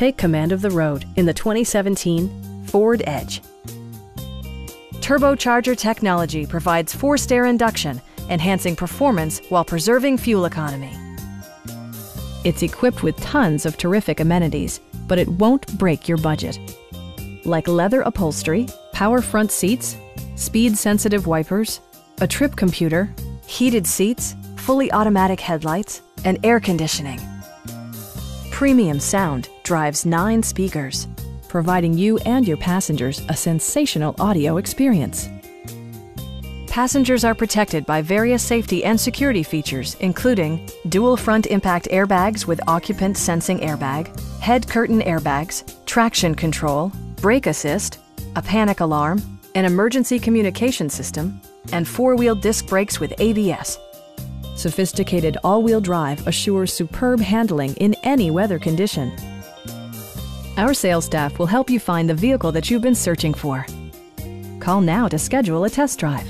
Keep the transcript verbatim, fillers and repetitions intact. Take command of the road in the twenty seventeen Ford Edge. Turbocharger technology provides forced air induction, enhancing performance while preserving fuel economy. It's equipped with tons of terrific amenities, but it won't break your budget. Like leather upholstery, power front seats, speed-sensitive wipers, a trip computer, heated seats, fully automatic headlights, and air conditioning. Premium sound drives nine speakers, providing you and your passengers a sensational audio experience. Passengers are protected by various safety and security features, including dual front impact airbags with occupant sensing airbag, head curtain airbags, traction control, brake assist, a panic alarm, an emergency communication system, and four-wheel disc brakes with A B S. Sophisticated all-wheel drive assures superb handling in any weather condition. Our sales staff will help you find the vehicle that you've been searching for. Call now to schedule a test drive.